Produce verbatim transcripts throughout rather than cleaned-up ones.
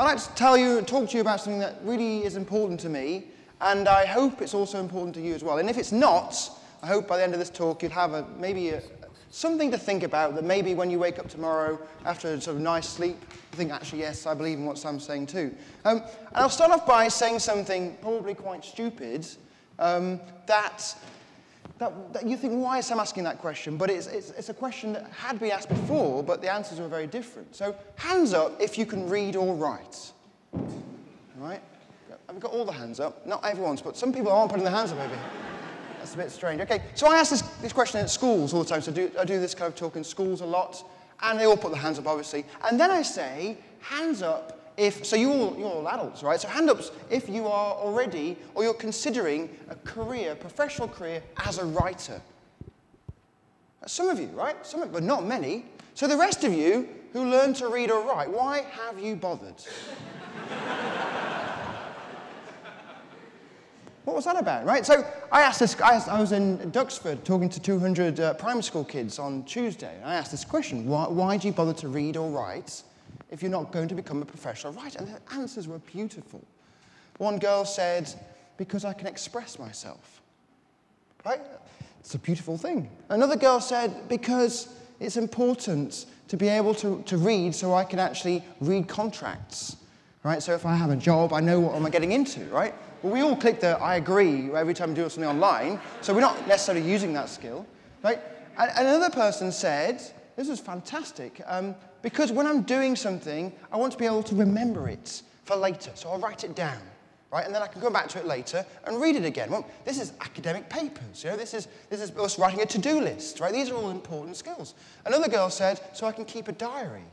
I'd like to tell you and talk to you about something that really is important to me, and I hope it's also important to you as well. And if it's not, I hope by the end of this talk you'll have a, maybe a, something to think about, that maybe when you wake up tomorrow after a sort of nice sleep, you think, actually, yes, I believe in what Sam's saying too. Um, and I'll start off by saying something probably quite stupid, um, that, that, that you think, why is Sam asking that question? But it's, it's, it's a question that had been asked before, but the answers were very different. So hands up if you can read or write. All right? I've got all the hands up. Not everyone's, but some people aren't putting their hands up over here. That's a bit strange. Okay, so I ask this, this question at schools all the time. So do, I do this kind of talk in schools a lot, and they all put their hands up, obviously. And then I say, hands up if, so you all, you're all adults, right? So hand ups if you are already, or you're considering a career, professional career, as a writer. Some of you, right? Some of, but not many. So the rest of you who learn to read or write, why have you bothered? What was that about, right? So I asked this, I, asked, I was in Duxford talking to two hundred uh, primary school kids on Tuesday, and I asked this question, why, why do you bother to read or write if you're not going to become a professional writer? And the answers were beautiful. One girl said, because I can express myself, right? It's a beautiful thing. Another girl said, because it's important to be able to, to read so I can actually read contracts, right? So if I have a job, I know what am I getting into, right? Well, we all click the I agree every time we do something online, so we're not necessarily using that skill, right? And another person said, this is fantastic, um, because when I'm doing something, I want to be able to remember it for later, so I'll write it down, right? And then I can go back to it later and read it again. Well, this is academic papers, you know, this is, this is us writing a to-do list, right? These are all important skills. Another girl said, so I can keep a diary,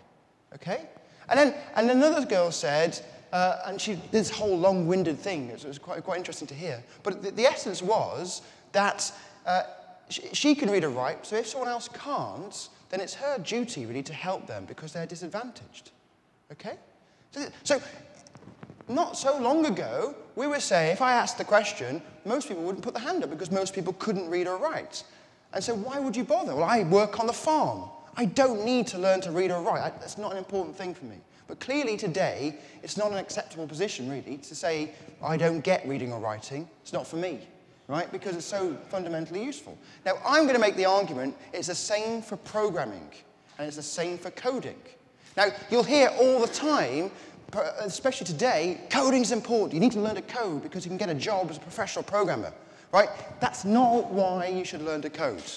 okay? And then and another girl said, Uh, and she did this whole long-winded thing. It was, it was quite, quite interesting to hear. But the, the essence was that uh, she, she can read or write, so if someone else can't, then it's her duty, really, to help them because they're disadvantaged, OK? So, so not so long ago, we were saying, if I asked the question, most people wouldn't put their hand up because most people couldn't read or write. And so why would you bother? Well, I work on the farm. I don't need to learn to read or write. I, that's not an important thing for me. But clearly today, it's not an acceptable position, really, to say, I don't get reading or writing. It's not for me, right? Because it's so fundamentally useful. Now, I'm going to make the argument it's the same for programming, and it's the same for coding. Now, you'll hear all the time, especially today, coding's important. You need to learn to code because you can get a job as a professional programmer, right? That's not why you should learn to code.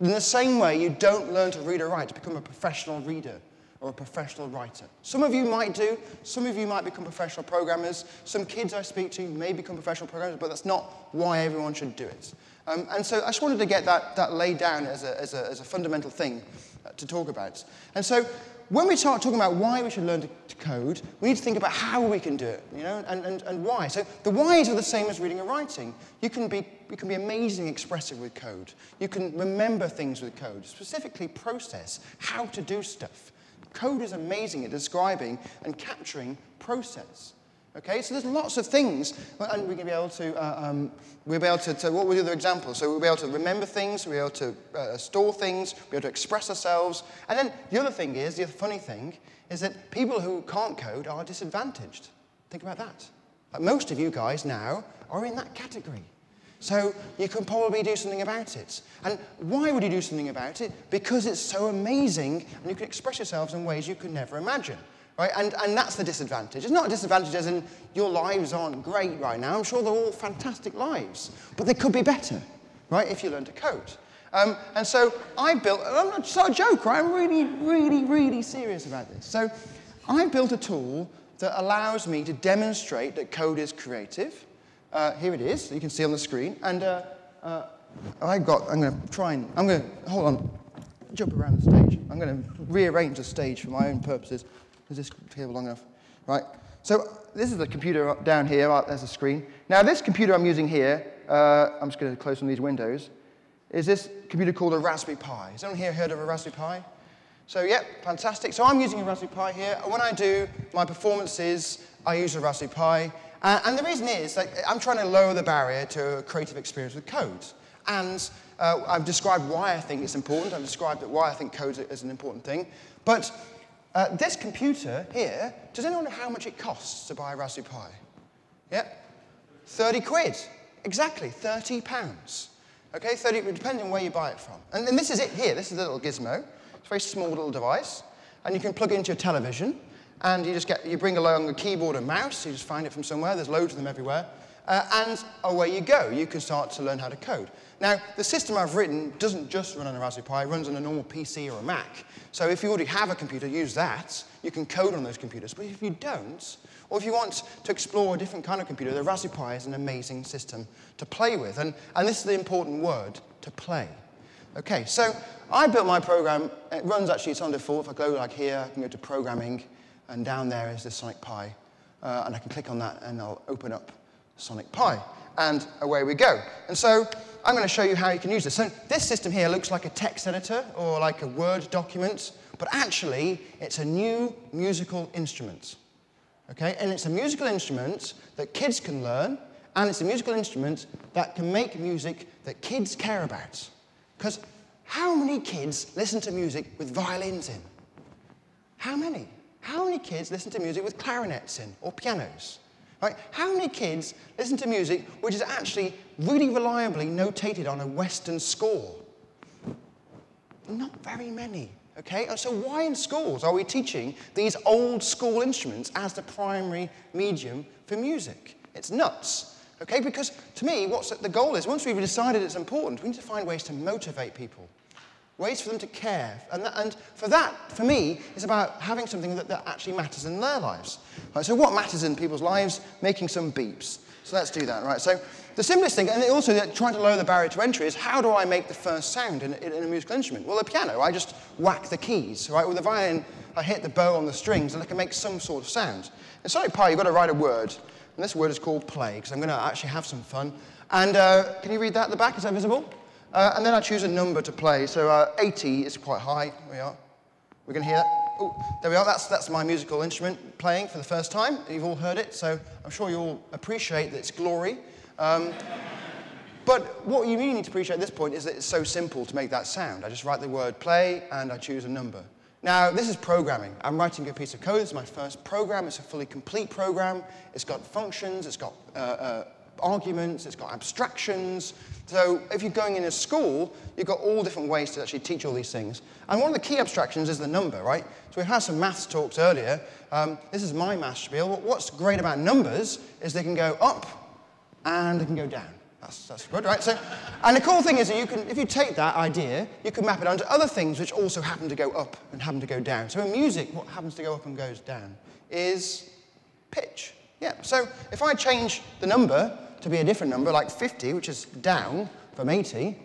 In the same way, you don't learn to read or write to become a professional reader or a professional writer. Some of you might do, some of you might become professional programmers, some kids I speak to may become professional programmers, but that's not why everyone should do it. Um, and so I just wanted to get that, that laid down as a, as, a, as a fundamental thing to talk about. And so when we start talking about why we should learn to, to code, we need to think about how we can do it, you know, and, and, and why. So the whys are the same as reading and writing. You can be, you can be amazing expressive with code. You can remember things with code, specifically process, how to do stuff. Code is amazing at describing and capturing process. Okay, so there's lots of things, and we're going to be able to. Uh, um, we'll be able to. So what were the other examples? So we'll be able to remember things. We'll be able to uh, store things. We'll be able to express ourselves. And then the other thing is, the other funny thing is that people who can't code are disadvantaged. Think about that. Like most of you guys now are in that category. So you can probably do something about it. And why would you do something about it? Because it's so amazing, and you can express yourselves in ways you could never imagine, right? And, and that's the disadvantage. It's not a disadvantage as in your lives aren't great right now. I'm sure they're all fantastic lives, but they could be better, right, if you learn to code. Um, and so I built, and I'm not, it's not a joke, right? I'm really, really, really serious about this. So I built a tool that allows me to demonstrate that code is creative. Uh, here it is. You can see on the screen. And uh, uh, I got. I'm going to try and. I'm going to hold on. Jump around the stage. I'm going to rearrange the stage for my own purposes. Is this table long enough? Right. So this is the computer down here. Oh, there's a screen. Now this computer I'm using here. Uh, I'm just going to close some of these windows. Is this computer called a Raspberry Pi? Has anyone here heard of a Raspberry Pi? So yeah, fantastic. So I'm using a Raspberry Pi here. And when I do my performances, I use a Raspberry Pi. Uh, and the reason is that I'm trying to lower the barrier to a creative experience with code. And uh, I've described why I think it's important. I've described why I think code is an important thing. But Uh, this computer here, does anyone know how much it costs to buy a Raspberry Pi? Yeah? thirty quid. Exactly, thirty pounds. Okay, thirty, depending on where you buy it from. And, and this is it here, this is the little gizmo. It's a very small little device. And you can plug it into your television, and you just get, you bring along a keyboard and mouse, you just find it from somewhere, there's loads of them everywhere. Uh, and away you go, you can start to learn how to code. Now, the system I've written doesn't just run on a Raspberry Pi, it runs on a normal P C or a Mac. So if you already have a computer, use that. You can code on those computers. But if you don't, or if you want to explore a different kind of computer, the Raspberry Pi is an amazing system to play with. And, and this is the important word, to play. Okay, so I built my program. It runs actually, it's on default. If I go like here, I can go to programming, and down there is this Sonic Pi. Uh, and I can click on that, and I'll open up Sonic Pi. And away we go. And so I'm going to show you how you can use this. So this system here looks like a text editor or like a Word document, but actually it's a new musical instrument. Okay? And it's a musical instrument that kids can learn, and it's a musical instrument that can make music that kids care about. Because how many kids listen to music with violins in? How many? How many kids listen to music with clarinets in or pianos? Right? How many kids listen to music which is actually really reliably notated on a Western score? Not very many, okay? And so why in schools are we teaching these old school instruments as the primary medium for music? It's nuts, okay? Because to me, what's the goal is, once we've decided it's important, we need to find ways to motivate people, ways for them to care. And, that, and for that, for me, is about having something that, that actually matters in their lives. Right, so what matters in people's lives? Making some beeps. So let's do that, right? So the simplest thing, and also trying to lower the barrier to entry, is how do I make the first sound in, in, in a musical instrument? Well, the piano, I just whack the keys, right? With the violin, I hit the bow on the strings, and I can make some sort of sound. In Sonic Pi, you've got to write a word, and this word is called play, because I'm going to actually have some fun. And uh, can you read that at the back? Is that visible? Uh, and then I choose a number to play, so uh, eighty is quite high. There we are. We're going to hear that. Oh, there we are. That's, that's my musical instrument playing for the first time. You've all heard it, so I'm sure you'll appreciate its glory. Um, but what you really need to appreciate at this point is that it's so simple to make that sound. I just write the word play, and I choose a number. Now, this is programming. I'm writing a piece of code. This is my first program. It's a fully complete program. It's got functions. It's got... Uh, uh, arguments, it's got abstractions. So if you're going in a school, you've got all different ways to actually teach all these things. And one of the key abstractions is the number, right? So we had some maths talks earlier. Um, this is my maths spiel. What's great about numbers is they can go up and they can go down. That's, that's good, right? So, and the cool thing is that you can, if you take that idea, you can map it onto other things which also happen to go up and happen to go down. So in music, what happens to go up and goes down is pitch. Yeah, so if I change the number to be a different number, like fifty, which is down from eighty,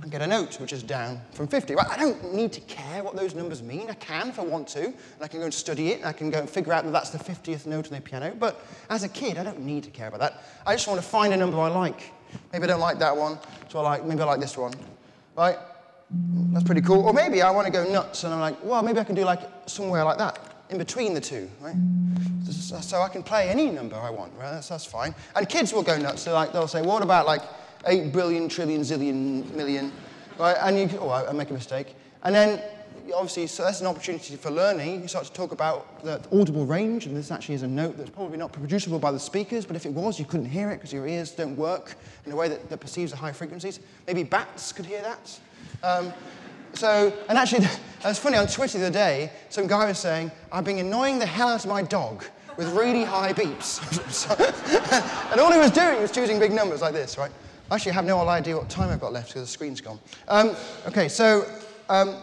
I get a note, which is down from fifty. Well, I don't need to care what those numbers mean. I can if I want to, and I can go and study it, and I can go and figure out that that's the fiftieth note on the piano. But as a kid, I don't need to care about that. I just want to find a number I like. Maybe I don't like that one, so I like, maybe I like this one, right? That's pretty cool. Or maybe I want to go nuts, and I'm like, well, maybe I can do like somewhere like that, in between the two, right? So I can play any number I want, right? That's, that's fine. And kids will go nuts. They're like, they'll say, well, what about like eight billion, trillion, zillion, million, right? And you, oh, I make a mistake. And then, obviously, so that's an opportunity for learning. You start to talk about the audible range, and this actually is a note that's probably not producible by the speakers, but if it was, you couldn't hear it because your ears don't work in a way that, that perceives the high frequencies. Maybe bats could hear that. Um, So, and actually, it's funny, on Twitter the other day, some guy was saying, I've been annoying the hell out of my dog with really high beeps. And all he was doing was choosing big numbers like this, right? I actually have no idea what time I've got left because the screen's gone. Um, okay, so um,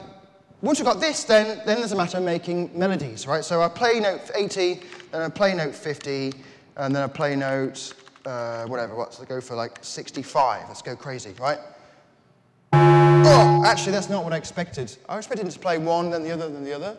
once we've got this, then, then there's a matter of making melodies, right? So I play note eighty, then I play note fifty, and then I play note, uh, whatever, what's I go for like sixty-five, let's go crazy, right? Oh, actually, that's not what I expected. I expected him to play one, then the other, then the other.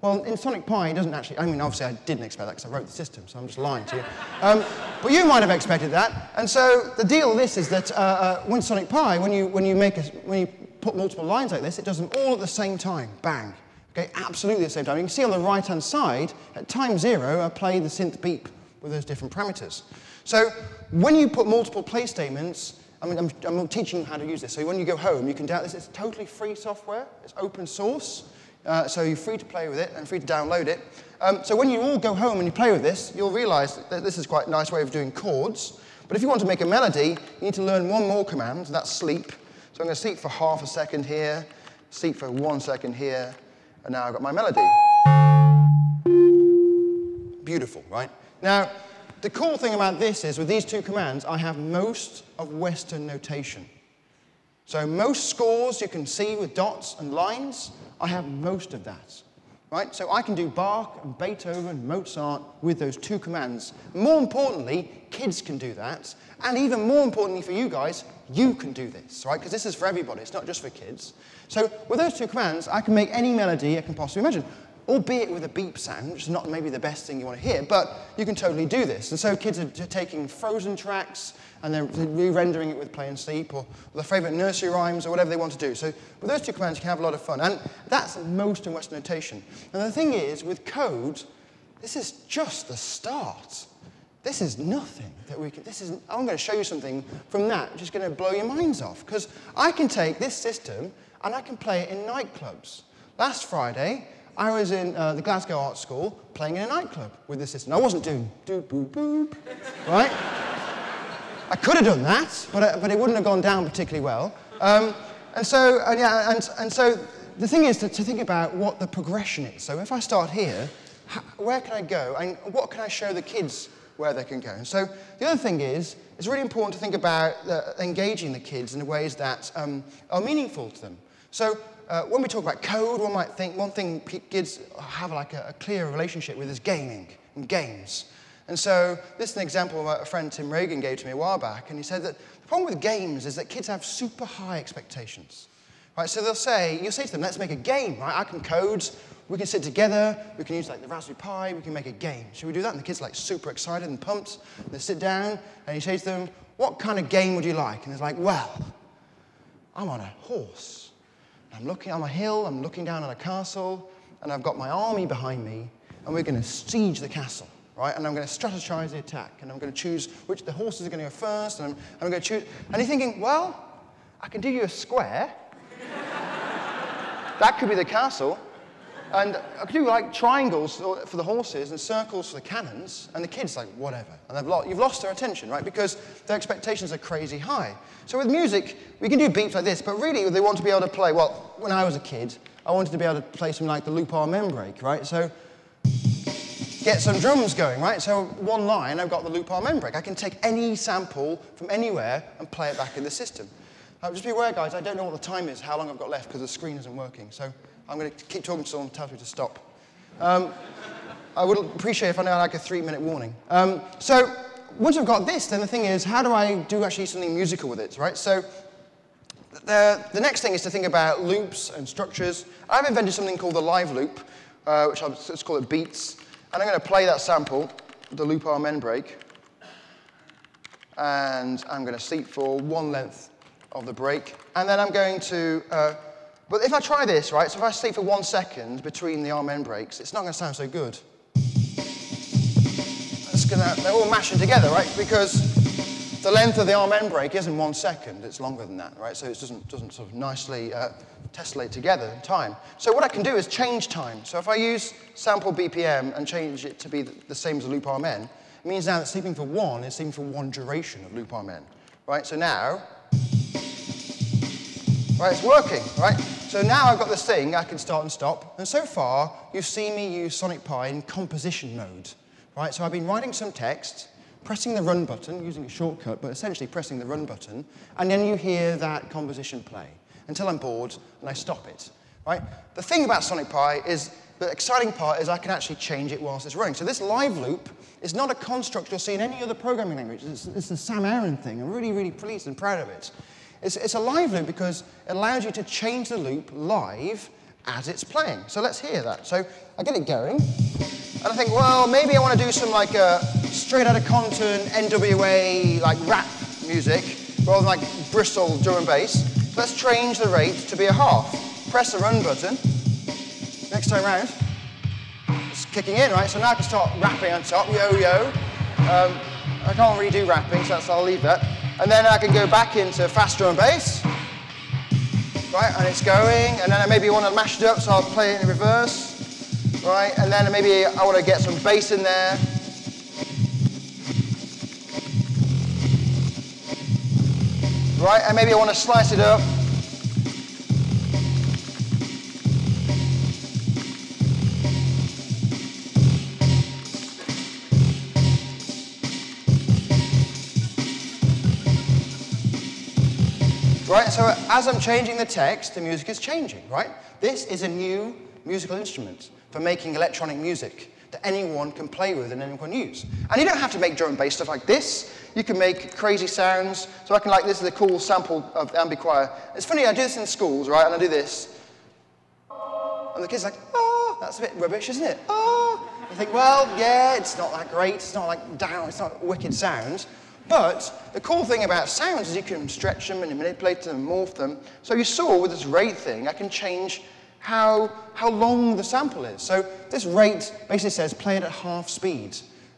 Well, in Sonic Pi, it doesn't actually... I mean, obviously, I didn't expect that because I wrote the system, so I'm just lying to you. Um, but you might have expected that. And so the deal with this is that uh, uh, when Sonic Pi, when you, when, you make a, when you put multiple lines like this, it does them all at the same time. Bang. Okay, absolutely at the same time. You can see on the right-hand side, at time zero, I play the synth beep with those different parameters. So when you put multiple play statements... I mean, I'm, I'm teaching you how to use this. So when you go home, you can download this. It's totally free software. It's open source. Uh, so you're free to play with it and free to download it. Um, so when you all go home and you play with this, you'll realize that this is quite a nice way of doing chords. But if you want to make a melody, you need to learn one more command, and that's sleep. So I'm going to sleep for half a second here, sleep for one second here, and now I've got my melody. Beautiful, right? Now, the cool thing about this is, with these two commands, I have most of Western notation. So most scores you can see with dots and lines, I have most of that, right? So I can do Bach and Beethoven and Mozart with those two commands. More importantly, kids can do that, and even more importantly for you guys, you can do this, right? Because this is for everybody, it's not just for kids. So with those two commands, I can make any melody I can possibly imagine, albeit with a beep sound, which is not maybe the best thing you want to hear, but you can totally do this. And so kids are taking frozen tracks and they're re-rendering it with Play and Sleep, or, or their favorite nursery rhymes, or whatever they want to do. So with those two commands, you can have a lot of fun. And that's most in Western notation. And the thing is, with code, this is just the start. This is nothing that we can, this is, I'm going to show you something from that, which is going to blow your minds off. Because I can take this system and I can play it in nightclubs. Last Friday, I was in uh, the Glasgow Art School playing in a nightclub with this system. I wasn't doing do-boop-boop, right? I could have done that, but, uh, but it wouldn't have gone down particularly well. Um, and, so, uh, yeah, and, and so the thing is to, to think about what the progression is. So if I start here, how, where can I go? And what can I show the kids where they can go? And so the other thing is, it's really important to think about uh, engaging the kids in ways that um, are meaningful to them. So uh, when we talk about code, one might think one thing kids have like a, a clear relationship with is gaming and games. And so this is an example of a friend Tim Reagan gave to me a while back, and he said that the problem with games is that kids have super high expectations. Right? So they'll say, you'll say to them, let's make a game, right? I can code, we can sit together, we can use like the Raspberry Pi, we can make a game. Should we do that? And the kids are like super excited and pumped. And they sit down and you say to them, what kind of game would you like? And they're like, well, I'm on a horse. I'm looking on a hill, I'm looking down at a castle, and I've got my army behind me, and we're going to siege the castle, right? And I'm going to strategize the attack, and I'm going to choose which the horses are going to go first, and I'm, I'm going to choose. And you're thinking, well, I can do you a square. That could be the castle. And I could do like triangles for the horses and circles for the cannons, and the kids like, whatever. And they've lost, you've lost their attention, right? Because their expectations are crazy high. So with music, we can do beats like this, but really they want to be able to play, well, when I was a kid, I wanted to be able to play something like the loop Amen break, right? So get some drums going, right? So one line, I've got the loop Amen break. I can take any sample from anywhere and play it back in the system. Uh, just be aware, guys, I don't know what the time is, how long I've got left, because the screen isn't working. So I'm going to keep talking to someone and tell me to stop. Um, I would appreciate if I know like a three-minute warning. Um, so once I've got this, then the thing is, how do I do actually something musical with it, right? So the, the next thing is to think about loops and structures. I've invented something called the live loop, uh, which I'll just call it beats. And I'm going to play that sample, the loop Amen break. And I'm going to sleep for one length of the break, and then I'm going to, uh, but if I try this, right, so if I sleep for one second between the Amen breaks, it's not going to sound so good. It's gonna, they're all mashing together, right, because the length of the Amen break isn't one second, it's longer than that, right, so it doesn't, doesn't sort of nicely uh, tessellate together in time. So what I can do is change time. So if I use sample B P M and change it to be the same as a loop Amen, it means now that sleeping for one is sleeping for one duration of loop Amen, right, so now, right, it's working, right? So now I've got this thing, I can start and stop. And so far, you've seen me use Sonic Pi in composition mode, right? So I've been writing some text, pressing the run button, using a shortcut, but essentially pressing the run button, and then you hear that composition play until I'm bored and I stop it, right? The thing about Sonic Pi is, the exciting part is I can actually change it whilst it's running. So this live loop is not a construct you'll see in any other programming language. It's, it's the Sam Aaron thing. I'm really, really pleased and proud of it. It's, it's a live loop because it allows you to change the loop live as it's playing. So let's hear that. So I get it going, and I think, well, maybe I want to do some like a Straight Outta Compton, N W A, like rap music, rather than like Bristol drum and bass. So let's change the rate to be a half. Press the run button. Next time round, it's kicking in, right? So now I can start rapping on top, yo-yo. Um, I can't really do rapping, so that's, I'll leave that. And then I can go back into fast drum and bass. right? And it's going, and then I maybe want to mash it up, so I'll play it in reverse, right? And then maybe I want to get some bass in there. Right, and maybe I want to slice it up. Right, so as I'm changing the text, the music is changing, right? This is a new musical instrument for making electronic music that anyone can play with and anyone can use. And you don't have to make drum and bass stuff like this. You can make crazy sounds. So I can, like, this is a cool sample of ambichoir. It's funny, I do this in schools, right? And I do this. And the kids are like, oh, that's a bit rubbish, isn't it? Oh. And I think, well, yeah, it's not that great. It's not like down, it's not wicked sounds. But the cool thing about sounds is you can stretch them and manipulate them and morph them. So you saw with this rate thing, I can change how, how long the sample is. So this rate basically says play it at half speed,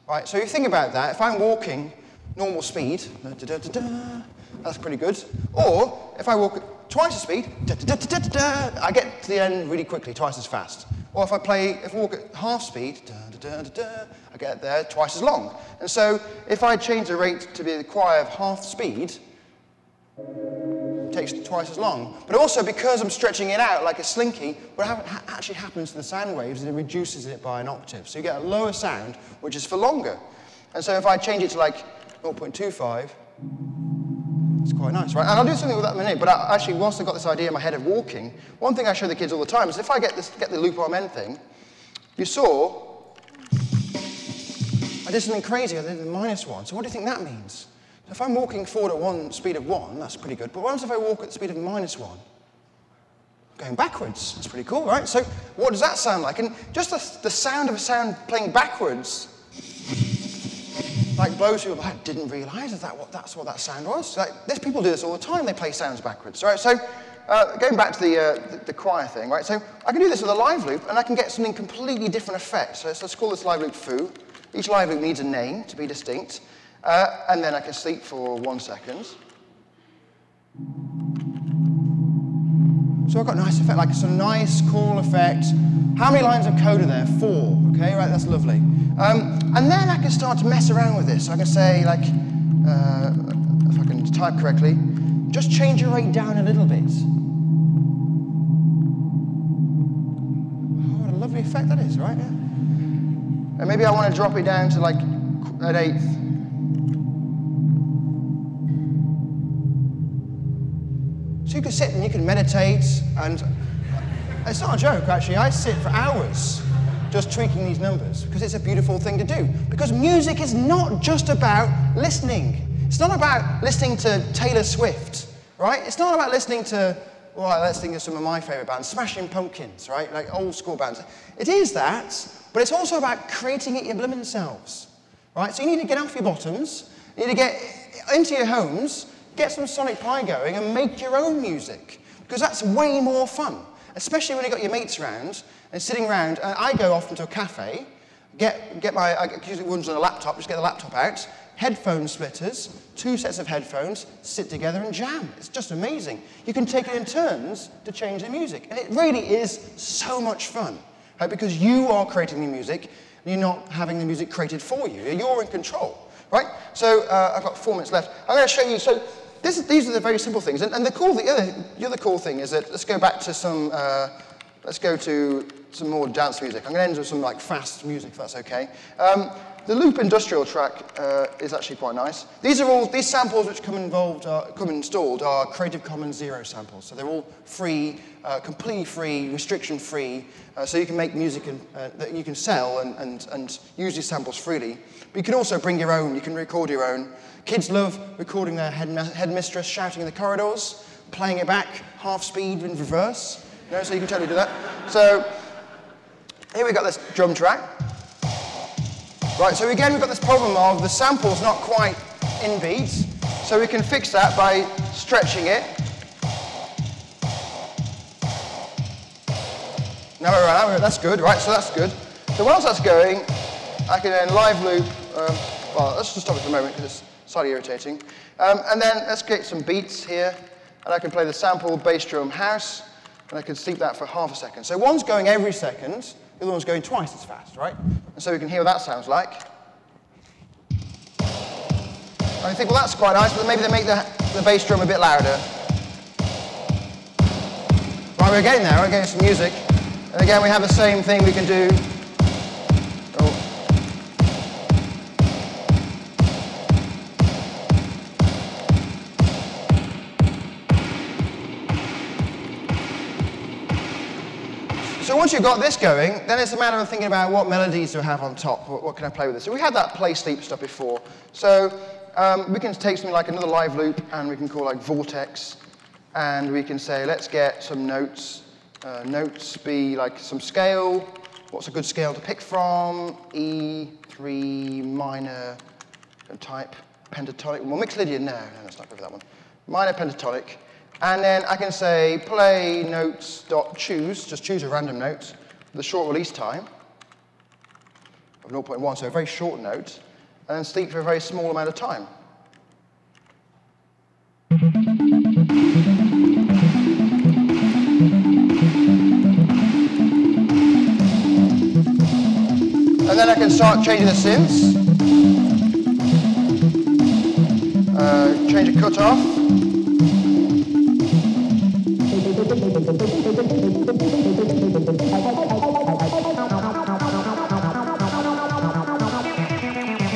right? So you think about that. If I'm walking normal speed, da, da, da, da, da, that's pretty good. Or if I walk at twice the speed, da, da, da, da, da, da, I get to the end really quickly, twice as fast. Or if I play, if I walk at half speed, da, da, da, da, da, I get there twice as long. And so if I change the rate to be the choir of half speed, it takes twice as long. But also, because I'm stretching it out like a slinky, what ha actually happens to the sound waves is it reduces it by an octave. So you get a lower sound, which is for longer. And so if I change it to like zero point two five, it's quite nice, right? And I'll do something with that in a minute, but I, actually, whilst I've got this idea in my head of walking, one thing I show the kids all the time is if I get, this, get the loop amen thing, you saw, I did something crazy, I did the minus one. So what do you think that means? If I'm walking forward at one speed of one, that's pretty good. But what happens if I walk at the speed of minus one? Going backwards. That's pretty cool, right? So what does that sound like? And just the, the sound of a sound playing backwards, like, blows people. I didn't realise that, that what, that's what that sound was. Like, this, people do this all the time. They play sounds backwards, right? So uh, going back to the, uh, the, the choir thing, right? So I can do this with a live loop, and I can get something completely different effect. So let's, let's call this live loop foo. Each live loop needs a name to be distinct. Uh, and then I can sleep for one second. So I've got a nice effect, like some nice, cool effect. How many lines of code are there? Four, okay, right, that's lovely. Um, and then I can start to mess around with this. So I can say, like, uh, if I can type correctly, just change your rate down a little bit. Oh, what a lovely effect that is, right? Yeah. And maybe I want to drop it down to, like, an eighth. So you can sit and you can meditate, and it's not a joke, actually. I sit for hours just tweaking these numbers because it's a beautiful thing to do. Because music is not just about listening. It's not about listening to Taylor Swift, right? It's not about listening to, well, let's think of some of my favourite bands, Smashing Pumpkins, right? Like old school bands. It is that, but it's also about creating it your blimmin' selves, right? So you need to get off your bottoms, you need to get into your homes, get some Sonic Pi going and make your own music, because that's way more fun, especially when you've got your mates around and sitting around. And I go often to a cafe, get, get my, I usually runs on a laptop, just get the laptop out, headphone splitters, two sets of headphones, sit together and jam. It's just amazing. You can take it in turns to change the music, and it really is so much fun, right? Because you are creating the music, and you're not having the music created for you. You're in control, right? So uh, I've got four minutes left. I'm going to show you. So This is, these are the very simple things, and, and the, cool, the, other, the other cool thing is that let's go back to some, uh, let's go to some more dance music. I'm going to end with some like fast music, if that's okay. Um, the loop industrial track uh, is actually quite nice. These are all, these samples which come involved, are, come installed are Creative Commons Zero samples, so they're all free, uh, completely free, restriction free, uh, so you can make music and, uh, that you can sell and, and, and use these samples freely. But you can also bring your own, you can record your own. Kids love recording their head, headmistress shouting in the corridors, playing it back, half speed in reverse. You know, so you can totally do that. So here we've got this drum track. Right, so again, we've got this problem of the sample's not quite in beat. So we can fix that by stretching it. Now we're right, that's good, right, so that's good. So whilst that's going, I can then live loop, um, well, let's just stop it for a moment because it's slightly irritating. Um, and then let's get some beats here. and I can play the sample bass drum house, and I can sync that for half a second. So one's going every second, the other one's going twice as fast, right? And so we can hear what that sounds like. And you think, well, that's quite nice, but maybe they make the, the bass drum a bit louder. Right, we're getting there, we're getting some music. And again, we have the same thing we can do. So once you've got this going, then it's a matter of thinking about what melodies do I have on top, what, what can I play with this. So we had that play sleep stuff before. So um, we can take something like another live loop, and we can call like Vortex, and we can say, let's get some notes. Uh, notes be like some scale. What's a good scale to pick from? E, three, minor, type, pentatonic. Well, Mixolydian, no, no, that's not good for that one. Minor pentatonic. And then I can say play notes.choose, just choose a random note, the short release time of zero point one, so a very short note, and then sleep for a very small amount of time. And then I can start changing the synths, uh, change a cutoff.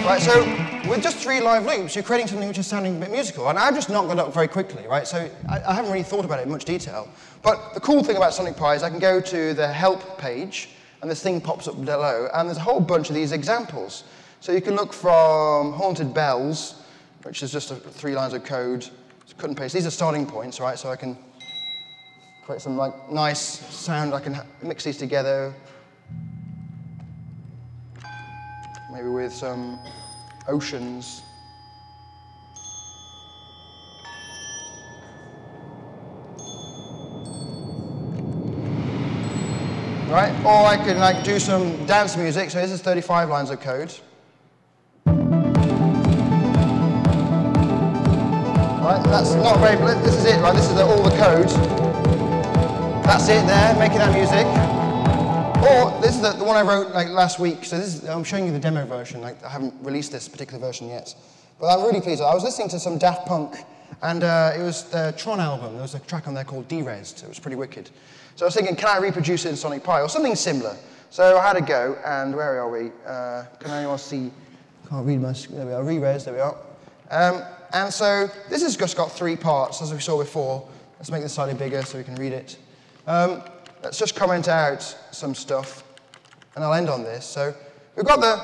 Right, so with just three live loops, you're creating something which is sounding a bit musical, and I've just not got up very quickly, right? So I, I haven't really thought about it in much detail. But the cool thing about Sonic Pi is I can go to the help page, and this thing pops up below, and there's a whole bunch of these examples. So you can look from Haunted Bells, which is just a, three lines of code, so cut and paste. These are starting points, right? So I can create some like nice sound. I can mix these together, maybe with some oceans. Right, or I can like do some dance music. So this is thirty-five lines of code. Right, that's not very. This is it. Right, this is the, all the code. That's it there, making that music. Or this is the, the one I wrote like last week. So this is, I'm showing you the demo version. Like, I haven't released this particular version yet. But I'm really pleased. I was listening to some Daft Punk, and uh, it was the Tron album. There was a track on there called Derez'd. It was pretty wicked. So I was thinking, can I reproduce it in Sonic Pi or something similar? So I had a go, and where are we? Uh, can anyone see? Can't read my screen. There we are, Re-Rez'd, there we are. Um, and so this has just got three parts, as we saw before. Let's make this slightly bigger so we can read it. Um, let's just comment out some stuff, and I'll end on this. So we've got the,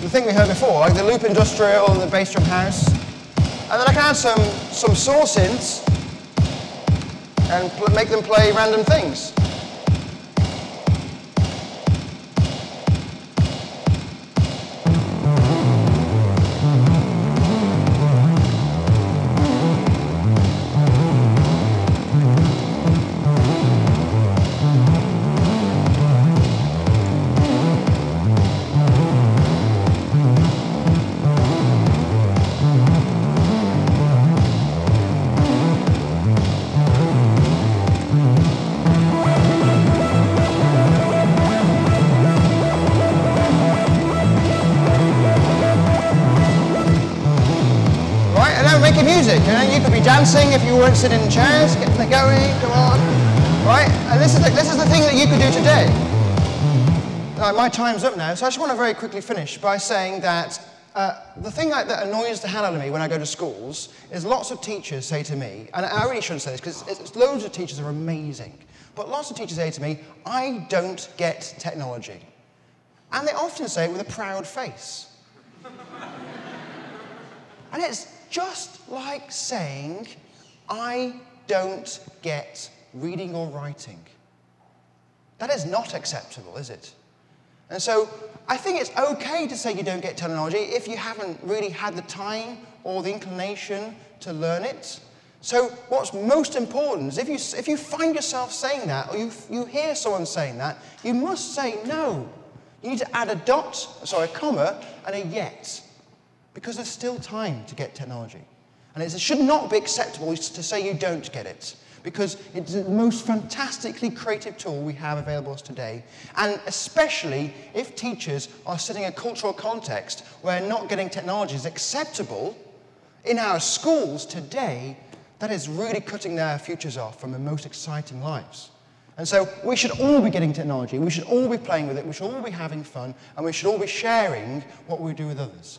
the thing we heard before, like the loop industrial and the bass drum house. And then I can add some, some source synths and make them play random things. Dancing if you weren't sitting in chairs, get the going, come on, right? And this is the, this is the thing that you could do today. Now, my time's up now, so I just want to very quickly finish by saying that uh, the thing that, that annoys the hell out of me when I go to schools is lots of teachers say to me, and I really shouldn't say this because it's, it's, loads of teachers are amazing, but lots of teachers say to me, I don't get technology. And they often say it with a proud face. And it's just like saying, I don't get reading or writing. That is not acceptable, is it? And so I think it's okay to say you don't get technology if you haven't really had the time or the inclination to learn it. So what's most important is if you, if you find yourself saying that, or you, you hear someone saying that, you must say no. You need to add a dot, sorry, a comma, and a yet. Because there's still time to get technology. And it should not be acceptable to say you don't get it, because it's the most fantastically creative tool we have available to us today. And especially if teachers are setting a cultural context where not getting technology is acceptable in our schools today, that is really cutting their futures off from the most exciting lives. And so we should all be getting technology, we should all be playing with it, we should all be having fun, and we should all be sharing what we do with others.